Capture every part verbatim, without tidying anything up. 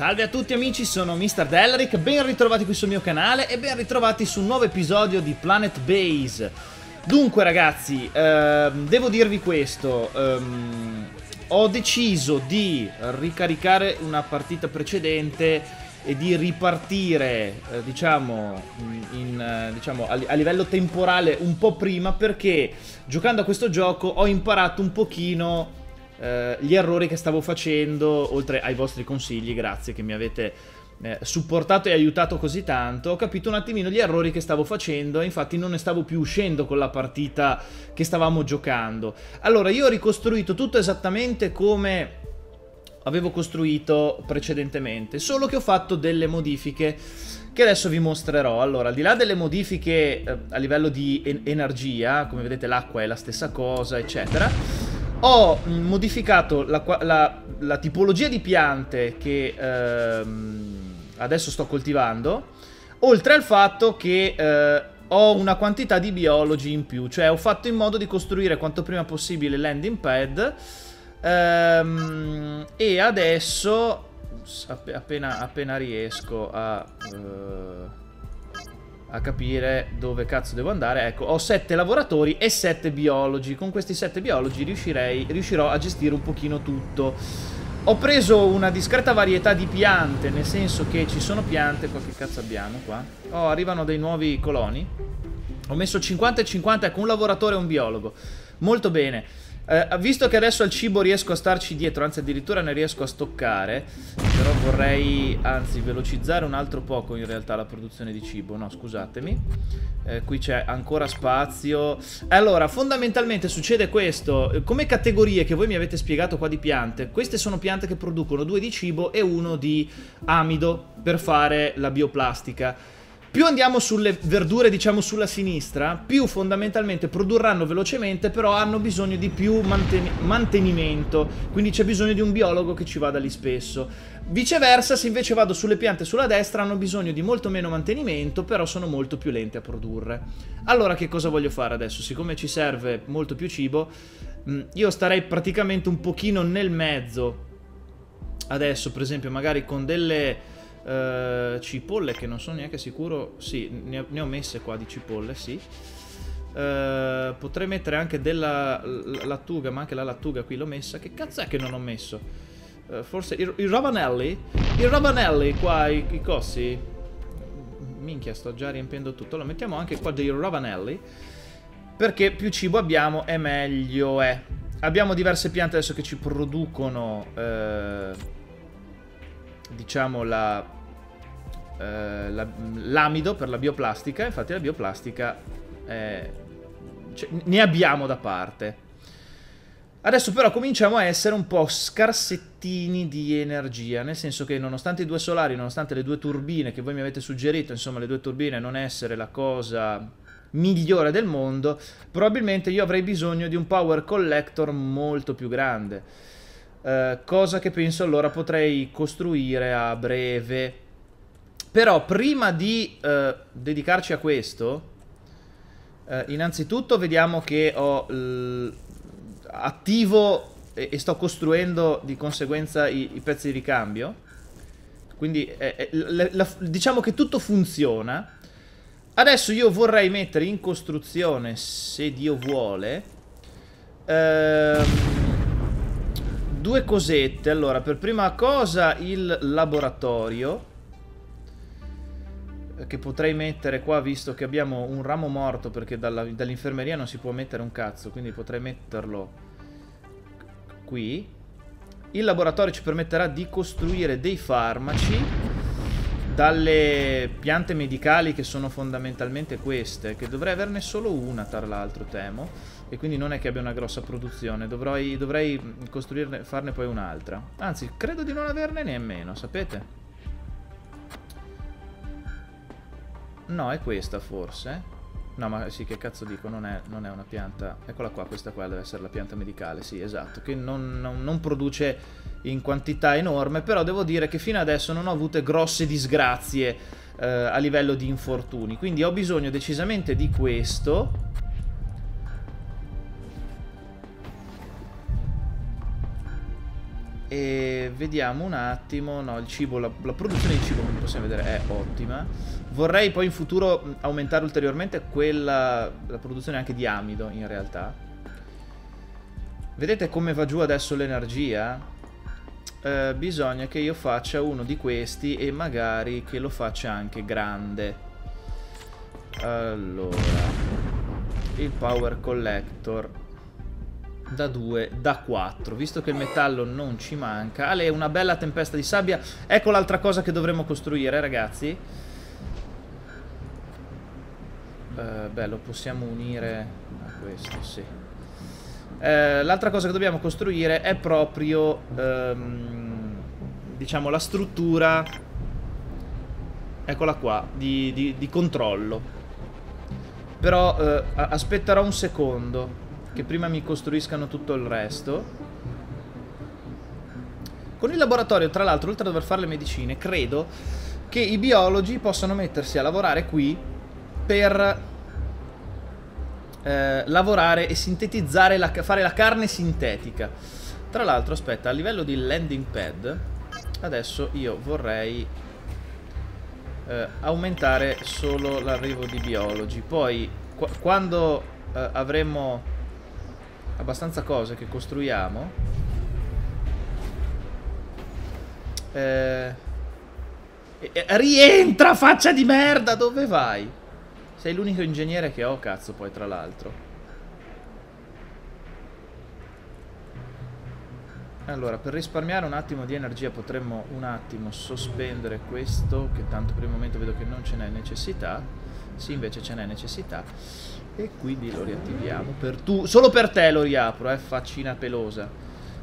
Salve a tutti amici, sono mister Delric, ben ritrovati qui sul mio canale e ben ritrovati su un nuovo episodio di Planet Base. Dunque ragazzi, ehm, devo dirvi questo, ehm, ho deciso di ricaricare una partita precedente e di ripartire, eh, diciamo, in, diciamo a, a livello temporale un po' prima, perché giocando a questo gioco ho imparato un pochino gli errori che stavo facendo, oltre ai vostri consigli, grazie, che mi avete eh, supportato e aiutato così tanto. Ho capito un attimino gli errori che stavo facendo e infatti non ne stavo più uscendo con la partita che stavamo giocando. Allora io ho ricostruito tutto esattamente come avevo costruito precedentemente, solo che ho fatto delle modifiche che adesso vi mostrerò. Allora, al di là delle modifiche eh, a livello di en- energia, come vedete l'acqua è la stessa cosa, eccetera, ho modificato la, la, la tipologia di piante che ehm, adesso sto coltivando, oltre al fatto che eh, ho una quantità di biologi in più, cioè ho fatto in modo di costruire quanto prima possibile landing pad ehm, e adesso appena, appena riesco a... Eh, a capire dove cazzo devo andare. Ecco, ho sette lavoratori e sette biologi. Con questi sette biologi riuscirei, riuscirò a gestire un pochino tutto. Ho preso una discreta varietà di piante, nel senso che ci sono piante. Qua che cazzo abbiamo qua? Oh, arrivano dei nuovi coloni. Ho messo cinquanta e cinquanta, ecco, un lavoratore e un biologo. Molto bene. eh, Visto che adesso al cibo riesco a starci dietro, anzi addirittura ne riesco a stoccare, però vorrei, anzi, velocizzare un altro poco in realtà la produzione di cibo. No, scusatemi, eh, qui c'è ancora spazio. Allora, fondamentalmente succede questo. Come categorie che voi mi avete spiegato qua di piante, queste sono piante che producono due di cibo e uno di amido per fare la bioplastica. Più andiamo sulle verdure, diciamo sulla sinistra, più fondamentalmente produrranno velocemente, però hanno bisogno di più manten- mantenimento, quindi c'è bisogno di un biologo che ci vada lì spesso. Viceversa, se invece vado sulle piante sulla destra, hanno bisogno di molto meno mantenimento, però sono molto più lente a produrre. Allora che cosa voglio fare adesso? Siccome ci serve molto più cibo, io starei praticamente un pochino nel mezzo. Adesso, per esempio, magari con delle uh, cipolle, che non sono neanche sicuro. Sì, ne ho, ne ho messe qua di cipolle, sì. Uh, potrei mettere anche della lattuga, ma anche la lattuga qui l'ho messa. Che cazzo è che non ho messo? Uh, forse i, i ravanelli? I ravanelli qua, i, i cossi. Minchia, sto già riempiendo tutto. Allora mettiamo anche qua dei ravanelli, perché più cibo abbiamo e meglio è. Abbiamo diverse piante adesso che ci producono eh, diciamo la, eh, la l'amido per la bioplastica. Infatti la bioplastica è, cioè, ne abbiamo da parte. Adesso però cominciamo a essere un po' scarsettini di energia, nel senso che nonostante i due solari, nonostante le due turbine che voi mi avete suggerito, insomma le due turbine non essere la cosa migliore del mondo, probabilmente io avrei bisogno di un power collector molto più grande, eh, cosa che penso allora potrei costruire a breve. Però prima di eh, dedicarci a questo, eh, innanzitutto vediamo che ho... attivo e, e sto costruendo di conseguenza i, i pezzi di ricambio, quindi è, è, la, la, diciamo che tutto funziona. Adesso io vorrei mettere in costruzione, se Dio vuole, ehm, due cosette. Allora, per prima cosa il laboratorio, che potrei mettere qua, visto che abbiamo un ramo morto, perché dall'infermeria non si può mettere un cazzo, quindi potrei metterlo qui. Il laboratorio ci permetterà di costruire dei farmaci dalle piante medicali, che sono fondamentalmente queste, che dovrei averne solo una tra l'altro, temo, e quindi non è che abbia una grossa produzione. Dovrei, dovrei costruirne, farne poi un'altra, anzi credo di non averne nemmeno, sapete? No, è questa forse. No, ma sì, che cazzo dico, non è, non è una pianta. Eccola qua, questa qua deve essere la pianta medicale. Sì, esatto, che non, non, non produce in quantità enorme. Però devo dire che fino adesso non ho avuto grosse disgrazie eh, a livello di infortuni, quindi ho bisogno decisamente di questo. E vediamo un attimo. No, il cibo, la, la produzione di cibo, come possiamo vedere, è ottima. Vorrei poi in futuro aumentare ulteriormente quella, la produzione anche di amido, in realtà. Vedete come va giù adesso l'energia? Eh, bisogna che io faccia uno di questi e magari che lo faccia anche grande. Allora, il power collector da due, da quattro, visto che il metallo non ci manca. Ale, una bella tempesta di sabbia. Ecco l'altra cosa che dovremmo costruire, ragazzi. Eh, beh, lo possiamo unire a questo, sì. Eh, l'altra cosa che dobbiamo costruire è proprio, ehm, diciamo, la struttura, eccola qua, di, di, di controllo. Però eh, aspetterò un secondo, che prima mi costruiscano tutto il resto. Con il laboratorio, tra l'altro, oltre a dover fare le medicine, credo che i biologi possano mettersi a lavorare qui per eh, lavorare e sintetizzare, la, fare la carne sintetica. Tra l'altro, aspetta, a livello di landing pad, adesso io vorrei... Uh, aumentare solo l'arrivo di biologi. Poi qu quando uh, avremo abbastanza cose che costruiamo, eh, eh, rientra, faccia di merda, dove vai? Sei l'unico ingegnere che ho, cazzo, poi tra l'altro. Allora, per risparmiare un attimo di energia potremmo un attimo sospendere questo, che tanto per il momento vedo che non ce n'è necessità. Sì, invece ce n'è necessità. E quindi lo riattiviamo per tu. Solo per te lo riapro, eh, faccina pelosa.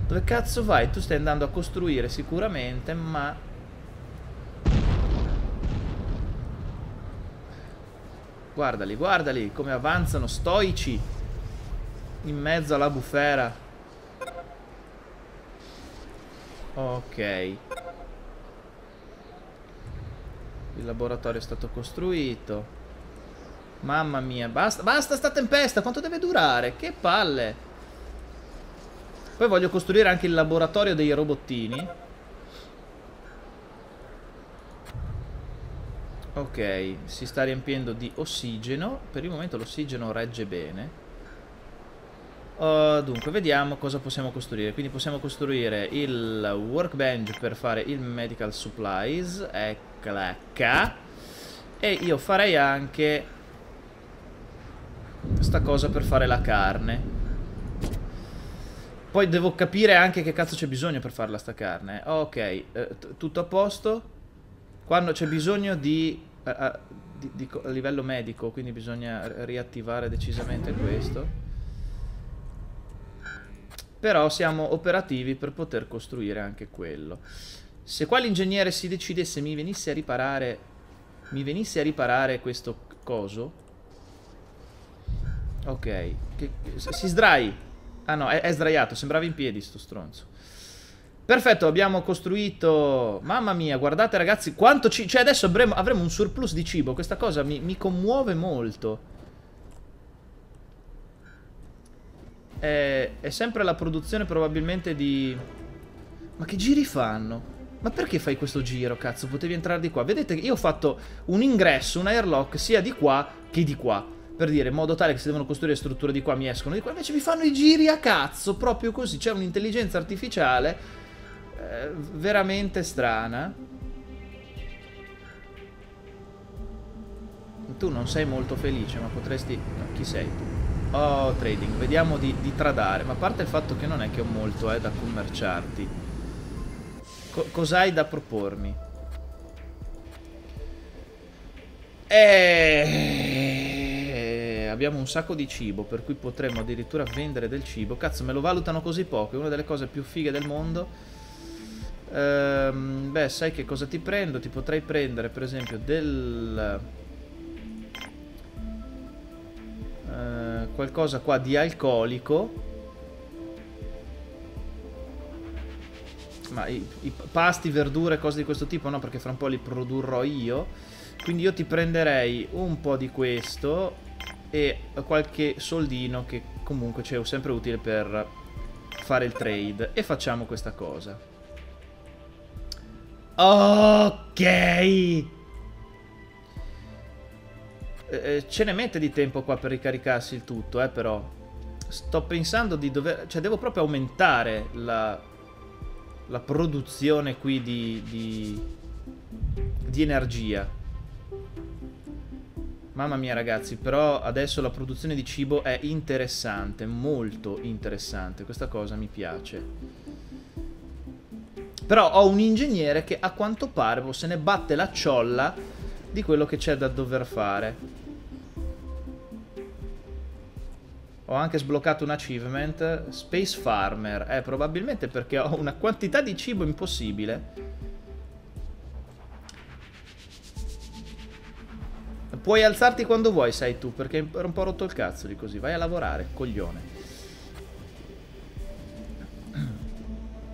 Dove cazzo vai? Tu stai andando a costruire sicuramente, ma... Guardali, guardali come avanzano stoici in mezzo alla bufera. Ok, il laboratorio è stato costruito. Mamma mia, basta, basta sta tempesta, quanto deve durare? Che palle. Poi voglio costruire anche il laboratorio dei robottini. Ok, si sta riempiendo di ossigeno. Per il momento l'ossigeno regge bene. Uh, dunque, vediamo cosa possiamo costruire. Quindi possiamo costruire il workbench per fare il medical supplies. Eccola qua. E io farei anche sta cosa per fare la carne. Poi devo capire anche che cazzo c'è bisogno per farla sta carne. Ok, eh, tutto a posto. Quando c'è bisogno di, uh, uh, di, di a livello medico, quindi bisogna riattivare decisamente questo. Però siamo operativi per poter costruire anche quello. Se qua l'ingegnere si decidesse, mi venisse a riparare, mi venisse a riparare questo coso. Ok, che, che, si sdrai. Ah no, è, è sdraiato, sembrava in piedi sto stronzo. Perfetto, abbiamo costruito. Mamma mia, guardate ragazzi quanto ci... Cioè adesso avremo, avremo un surplus di cibo. Questa cosa mi, mi commuove molto. È, è sempre la produzione probabilmente di... Ma che giri fanno? Ma perché fai questo giro, cazzo? Potevi entrare di qua. Vedete che io ho fatto un ingresso, un airlock sia di qua che di qua, per dire, in modo tale che se devono costruire strutture di qua mi escono di qua. Invece mi fanno i giri a cazzo, proprio così. C'è un'intelligenza artificiale eh, veramente strana. Tu non sei molto felice, ma potresti... No, chi sei tu? Oh, trading, vediamo di, di tradare. Ma a parte il fatto che non è che ho molto eh, da commerciarti. Co Cos'hai da propormi? E... Abbiamo un sacco di cibo, per cui potremmo addirittura vendere del cibo. Cazzo, me lo valutano così poco. È una delle cose più fighe del mondo. ehm, Beh, sai che cosa ti prendo? Ti potrei prendere per esempio del... Uh, qualcosa qua di alcolico. Ma i, i pasti, verdure, cose di questo tipo no, perché fra un po' li produrrò io. Quindi io ti prenderei un po' di questo e qualche soldino che comunque c'è sempre utile per fare il trade. E facciamo questa cosa. Ok. Eh, ce ne mette di tempo qua per ricaricarsi il tutto, eh, però. Sto pensando di dover... Cioè, devo proprio aumentare la, la produzione qui di, di... di energia. Mamma mia, ragazzi, però adesso la produzione di cibo è interessante, molto interessante. Questa cosa mi piace. Però ho un ingegnere che a quanto pare se ne batte la ciolla di quello che c'è da dover fare. Ho anche sbloccato un achievement, Space Farmer, eh, probabilmente perché ho una quantità di cibo impossibile. Puoi alzarti quando vuoi, sai tu, perché ero un po' rotto il cazzo di così, vai a lavorare, coglione.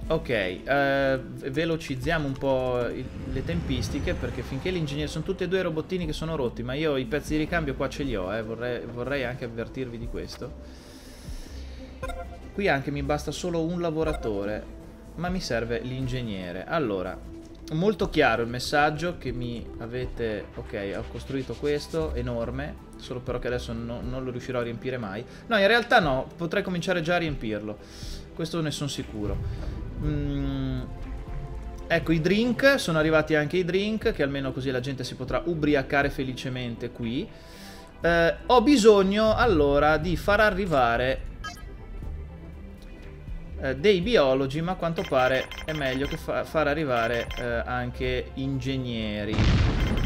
Ok, eh, velocizziamo un po' il, le tempistiche, perché finché l'ingegnere... Sono tutti e due i robottini che sono rotti, ma io i pezzi di ricambio qua ce li ho, eh, vorrei, vorrei anche avvertirvi di questo. Qui anche mi basta solo un lavoratore, ma mi serve l'ingegnere. Allora, molto chiaro il messaggio che mi avete... Ok, ho costruito questo, enorme, solo però che adesso no, non lo riuscirò a riempire mai. No, in realtà no, potrei cominciare già a riempirlo, questo ne sono sicuro. Mm. Ecco i drink, sono arrivati anche i drink, che almeno così la gente si potrà ubriacare felicemente qui. eh, Ho bisogno allora di far arrivare eh, dei biologi, ma a quanto pare è meglio che fa far arrivare eh, anche ingegneri.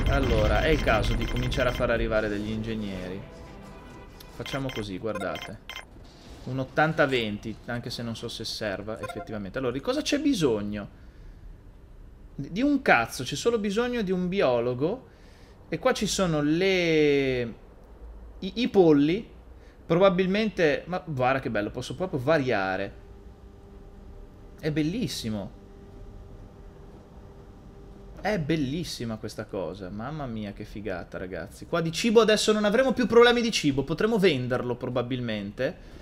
Allora è il caso di cominciare a far arrivare degli ingegneri. Facciamo così, guardate, un ottanta venti, anche se non so se serva effettivamente. Allora, di cosa c'è bisogno? Di un cazzo, c'è solo bisogno di un biologo. E qua ci sono le... I, I polli. Probabilmente... Ma guarda che bello, posso proprio variare. È bellissimo. È bellissima questa cosa. Mamma mia che figata, ragazzi. Qua di cibo adesso non avremo più problemi di cibo. Potremo venderlo probabilmente.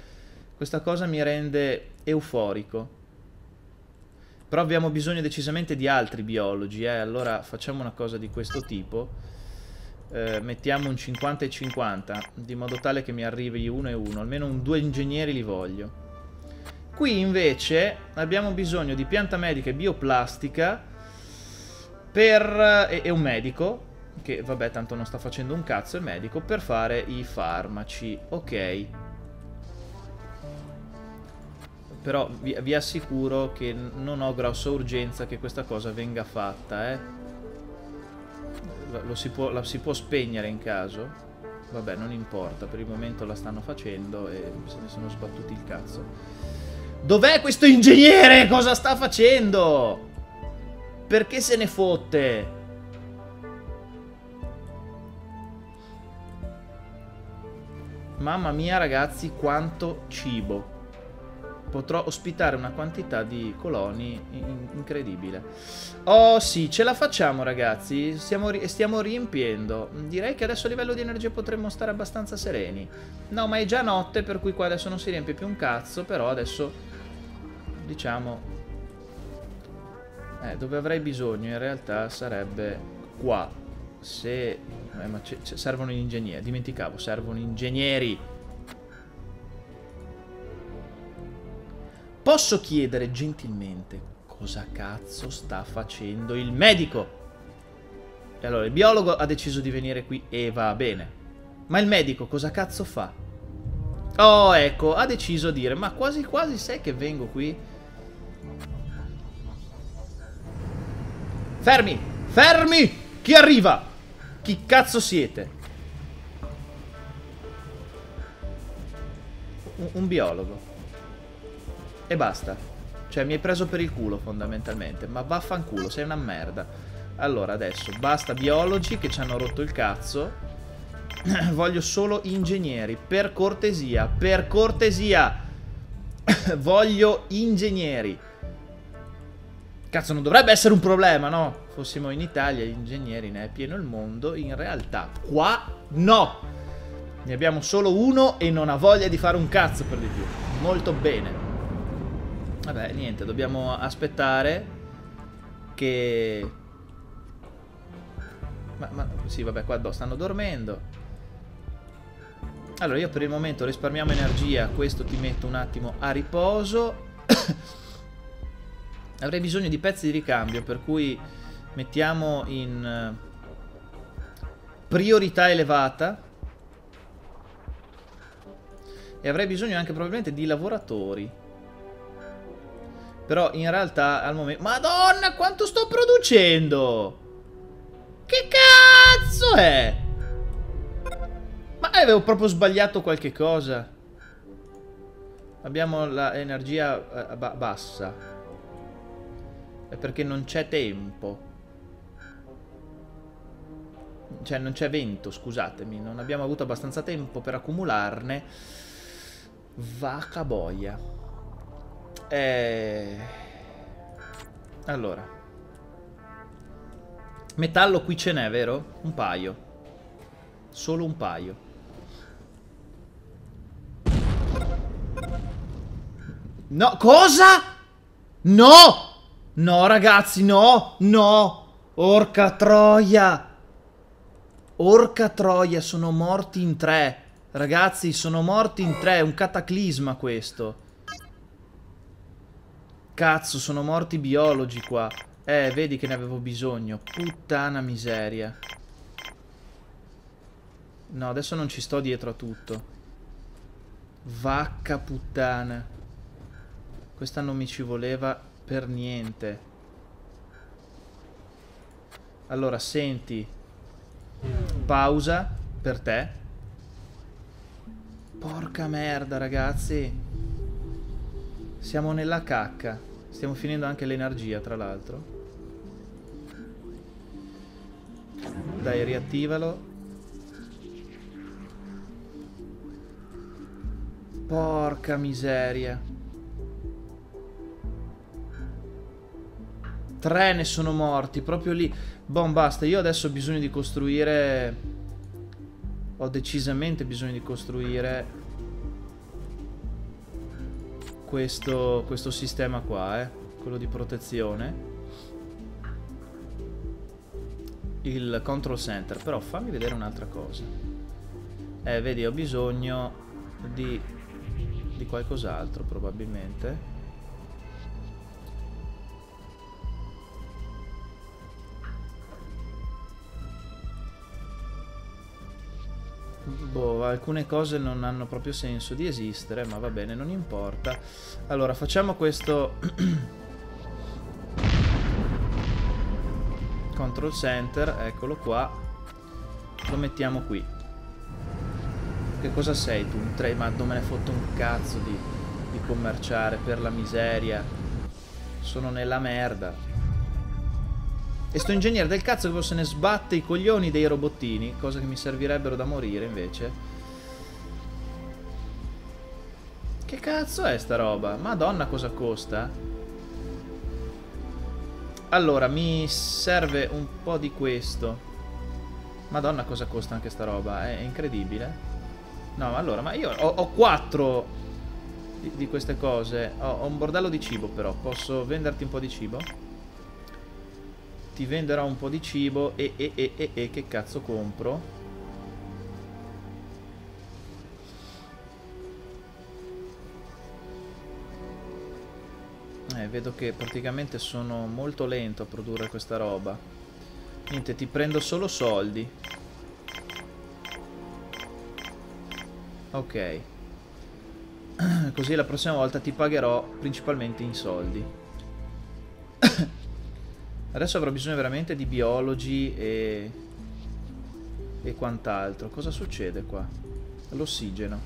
Questa cosa mi rende euforico. Però abbiamo bisogno decisamente di altri biologi, eh? Allora facciamo una cosa di questo tipo. Eh, mettiamo un cinquanta e cinquanta, di modo tale che mi arrivi uno e uno. Almeno un due ingegneri li voglio. Qui invece abbiamo bisogno di pianta medica e bioplastica per... e, e un medico. Che vabbè, tanto non sta facendo un cazzo il medico, per fare i farmaci. Ok. Però vi, vi assicuro che non ho grossa urgenza che questa cosa venga fatta, eh. Lo si può, la si può spegnere in caso. Vabbè, non importa, per il momento la stanno facendo e se ne sono sbattuti il cazzo. Dov'è questo ingegnere? Cosa sta facendo? Perché se ne fotte? Mamma mia, ragazzi, quanto cibo. Potrò ospitare una quantità di coloni in incredibile. Oh sì, ce la facciamo, ragazzi. Stiamo, ri stiamo riempiendo. Direi che adesso a livello di energia potremmo stare abbastanza sereni. No, ma è già notte, per cui qua adesso non si riempie più un cazzo. Però adesso, diciamo, eh, dove avrei bisogno in realtà sarebbe qua. Se... Eh, ma servono gli ingegneri. Dimenticavo, servono ingegneri. Posso chiedere gentilmente cosa cazzo sta facendo il medico? E allora il biologo ha deciso di venire qui e va bene. Ma il medico cosa cazzo fa? Oh, ecco, ha deciso di dire, ma quasi quasi sai che vengo qui? Fermi! Fermi! Chi arriva? Chi cazzo siete? Un, un biologo. E basta. Cioè mi hai preso per il culo fondamentalmente. Ma vaffanculo, sei una merda. Allora adesso basta biologi che ci hanno rotto il cazzo. Voglio solo ingegneri. Per cortesia, per cortesia. Voglio ingegneri. Cazzo, non dovrebbe essere un problema, no? Fossimo in Italia, gli ingegneri ne è pieno il mondo. In realtà qua no. Ne abbiamo solo uno e non ha voglia di fare un cazzo per di più. Molto bene. Vabbè, niente, dobbiamo aspettare che Ma, ma sì, vabbè, qua stanno dormendo. Allora io per il momento risparmiamo energia. Questo ti metto un attimo a riposo. Avrei bisogno di pezzi di ricambio, per cui mettiamo in priorità elevata. E avrei bisogno anche probabilmente di lavoratori. Però in realtà al momento... Madonna, quanto sto producendo! Che cazzo è? Ma avevo proprio sbagliato qualche cosa. Abbiamo l'energia eh, ba bassa. È perché non c'è tempo. Cioè non c'è vento, scusatemi. Non abbiamo avuto abbastanza tempo per accumularne. Vaca boia. Eh... Allora. Metallo qui ce n'è, vero? Un paio. Solo un paio. No, cosa? No! No, ragazzi, no! No! Orca troia! Orca troia, sono morti in tre. Ragazzi, sono morti in tre. È un cataclisma questo. Cazzo, sono morti biologi qua. Eh, vedi che ne avevo bisogno. Puttana miseria. No, adesso non ci sto dietro a tutto. Vacca puttana. Questa non mi ci voleva per niente. Allora, senti. Pausa per te. Porca merda, ragazzi. Siamo nella cacca. Stiamo finendo anche l'energia, tra l'altro. Dai, riattivalo. Porca miseria. Tre ne sono morti, proprio lì. Bon, basta, io adesso ho bisogno di costruire. Ho decisamente bisogno di costruire Questo, questo sistema qua, eh. Quello di protezione. Il control center. Però fammi vedere un'altra cosa. Eh, vedi, ho bisogno di... di qualcos'altro probabilmente. Boh, alcune cose non hanno proprio senso di esistere, ma va bene, non importa. Allora, facciamo questo control center, eccolo qua. Lo mettiamo qui. Che cosa sei tu? Un tre? Ma non me ne fotto un cazzo di, di commerciare, per la miseria. Sono nella merda. E sto ingegnere del cazzo che se ne sbatte i coglioni dei robottini, cosa che mi servirebbero da morire invece. Che cazzo è sta roba? Madonna, cosa costa? Allora, mi serve un po' di questo. Madonna, cosa costa anche sta roba? È incredibile. No, allora, ma io ho, ho quattro di, di queste cose. Ho, ho un bordello di cibo, però. Posso venderti un po' di cibo? Ti venderò un po' di cibo. E, e, e, e, e che cazzo compro? Eh, vedo che praticamente sono molto lento a produrre questa roba. Niente, ti prendo solo soldi. Ok. Così la prossima volta ti pagherò principalmente in soldi. Adesso avrò bisogno veramente di biologi e... e quant'altro. Cosa succede qua? L'ossigeno.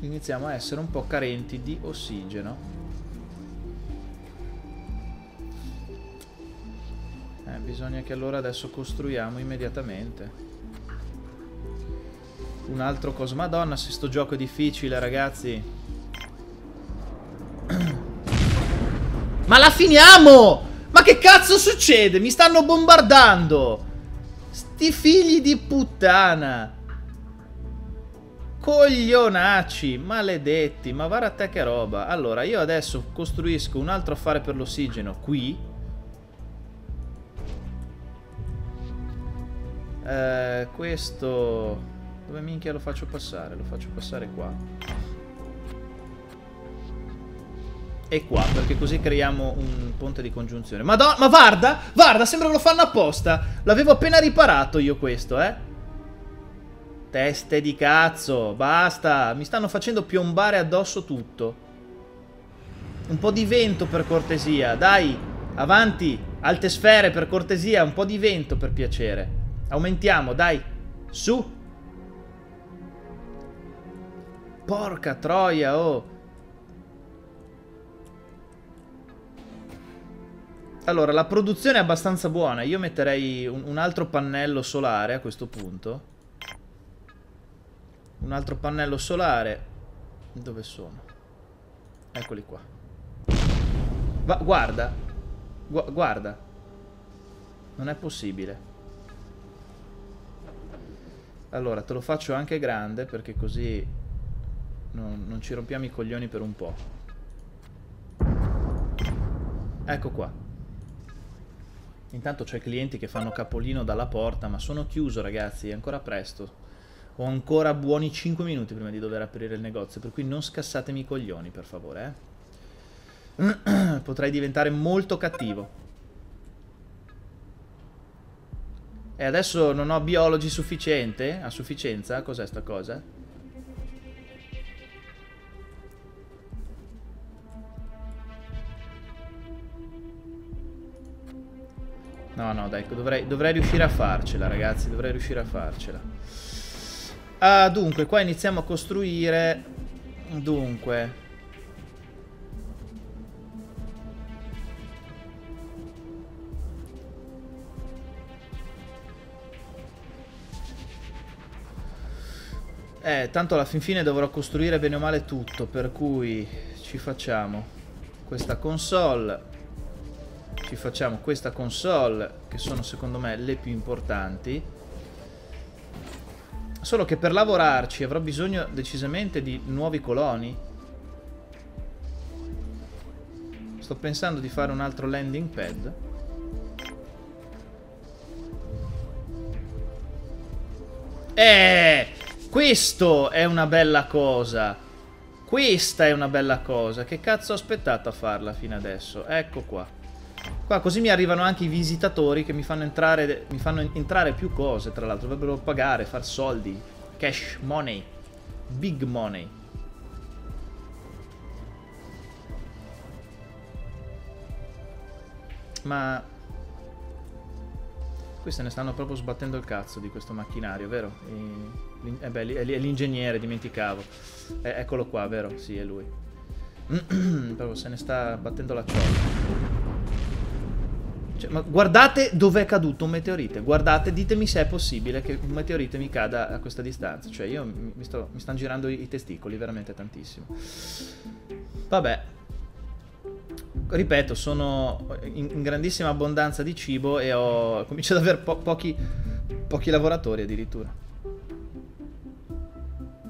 Iniziamo a essere un po' carenti di ossigeno. Eh, bisogna che allora adesso costruiamo immediatamente un altro coso. Madonna, se sto gioco è difficile, ragazzi. Ma la finiamo! Ma che cazzo succede? Mi stanno bombardando! Sti figli di puttana! Coglionacci, maledetti. Ma guarda te che roba. Allora, io adesso costruisco un altro affare per l'ossigeno qui. Eh, questo dove minchia lo faccio passare? Lo faccio passare qua e qua, perché così creiamo un ponte di congiunzione. Madonna, ma guarda, guarda, sembra lo fanno apposta. L'avevo appena riparato io questo, eh. Teste di cazzo, basta. Mi stanno facendo piombare addosso tutto. Un po' di vento per cortesia, dai, avanti. Alte sfere per cortesia, un po' di vento per piacere. Aumentiamo, dai, su. Porca troia, oh. Allora, la produzione è abbastanza buona. Io metterei un, un altro pannello solare a questo punto. Un altro pannello solare. Dove sono? Eccoli qua. Va, guarda. Gu- guarda. Non è possibile. Allora, te lo faccio anche grande, perché così non, non ci rompiamo i coglioni per un po'. Ecco qua. Intanto c'è clienti che fanno capolino dalla porta, ma sono chiuso ragazzi, è ancora presto. Ho ancora buoni cinque minuti prima di dover aprire il negozio, per cui non scassatemi i coglioni, per favore, eh? Potrei diventare molto cattivo. E adesso non ho biologi sufficiente, a sufficienza, cos'è sta cosa? No, no, dai, dovrei, dovrei riuscire a farcela, ragazzi, dovrei riuscire a farcela. Ah, dunque, qua iniziamo a costruire. Dunque. Eh, tanto alla fin fine dovrò costruire bene o male tutto, per cui ci facciamo questa console. Ci facciamo questa console, che sono secondo me le più importanti. Solo che per lavorarci avrò bisogno decisamente di nuovi coloni. Sto pensando di fare un altro landing pad. Eh, questo è una bella cosa. Questa è una bella cosa. Che cazzo ho aspettato a farla fino adesso? Ecco qua. Qua così mi arrivano anche i visitatori che mi fanno entrare, mi fanno entrare più cose, tra l'altro. Dovrebbero pagare, far soldi. Cash money. Big money. Ma... qui se ne stanno proprio sbattendo il cazzo di questo macchinario, vero? E... eh beh, è l'ingegnere, dimenticavo. Eh, eccolo qua, vero? Sì, è lui. Proprio se ne sta battendo la ciolla. Cioè, ma guardate dov'è caduto un meteorite. Guardate, ditemi se è possibile che un meteorite mi cada a questa distanza. Cioè io mi, sto, mi stanno girando i, i testicoli veramente tantissimo. Vabbè. Ripeto, sono in, in grandissima abbondanza di cibo e ho comincio ad avere po pochi, pochi lavoratori addirittura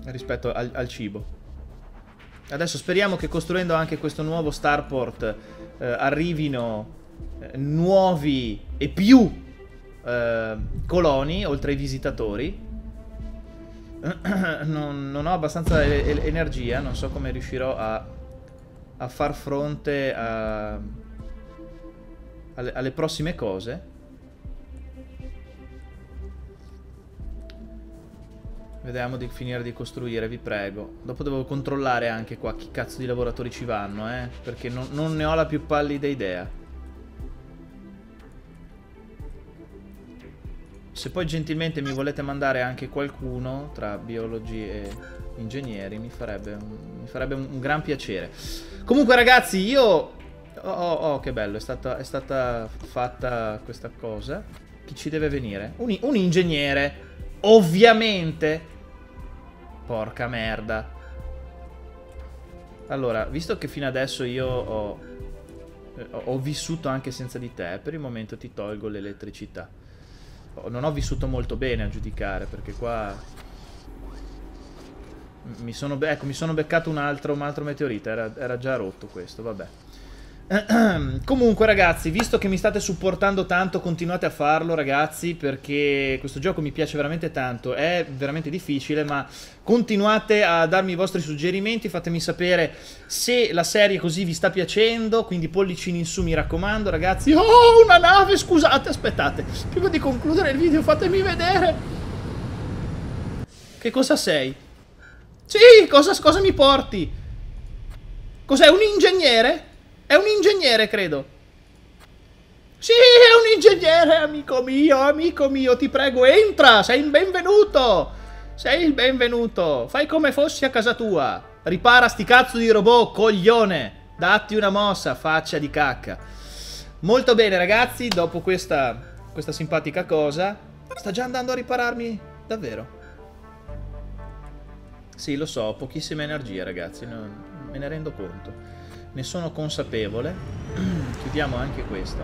rispetto al, al cibo. Adesso speriamo che costruendo anche questo nuovo starport eh, arrivino nuovi e più eh, coloni oltre ai visitatori. non, non ho abbastanza e energia, non so come riuscirò a, a far fronte a, alle, alle prossime cose. Vediamo di finire di costruire, vi prego. Dopo devo controllare anche qua chi cazzo di lavoratori ci vanno, eh, perché non, non ne ho la più pallida idea. Se poi gentilmente mi volete mandare anche qualcuno tra biologi e ingegneri, mi farebbe un, mi farebbe un gran piacere. Comunque ragazzi, io... Oh, oh, oh che bello, è stata, è stata fatta questa cosa. Chi ci deve venire? Un, un ingegnere, ovviamente. Porca merda. Allora, visto che fino adesso io ho, ho vissuto anche senza di te, per il momento ti tolgo l'elettricità. Non ho vissuto molto bene a giudicare, perché qua mi sono, ecco, mi sono beccato un altro, un altro meteorite. Era, era già rotto questo, vabbè. Comunque ragazzi, visto che mi state supportando tanto, continuate a farlo ragazzi, perché questo gioco mi piace veramente tanto. È veramente difficile, ma continuate a darmi i vostri suggerimenti. Fatemi sapere se la serie così vi sta piacendo, quindi pollicini in su mi raccomando ragazzi. Oh, una nave, scusate, aspettate, prima di concludere il video fatemi vedere che cosa sei. Sì, cosa, cosa mi porti? Cos'è, un ingegnere? È un ingegnere, credo. Sì, è un ingegnere, amico mio, amico mio, ti prego, entra, sei il benvenuto. Sei il benvenuto. Fai come fossi a casa tua. Ripara sti cazzo di robot, coglione. Datti una mossa, faccia di cacca. Molto bene, ragazzi, dopo questa, questa simpatica cosa... Sta già andando a ripararmi, davvero. Sì, lo so, pochissima energia, ragazzi, non, me ne rendo conto. Ne sono consapevole. Chiudiamo anche questo.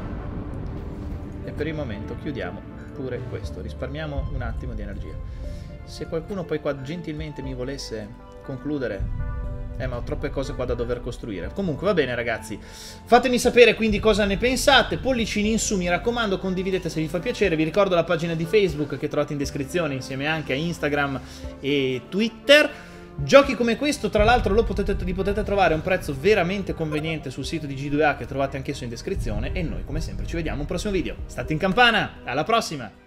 E per il momento chiudiamo pure questo. Risparmiamo un attimo di energia. Se qualcuno poi qua gentilmente mi volesse concludere... Eh, ma ho troppe cose qua da dover costruire. Comunque va bene ragazzi, fatemi sapere quindi cosa ne pensate. Pollicini in su mi raccomando, condividete se vi fa piacere. Vi ricordo la pagina di Facebook che trovate in descrizione, insieme anche a Instagram e Twitter. Giochi come questo, tra l'altro, lo potete, li potete trovare a un prezzo veramente conveniente sul sito di G due A che trovate anch'esso in descrizione. E noi, come sempre, ci vediamo in un prossimo video. State in campana, alla prossima!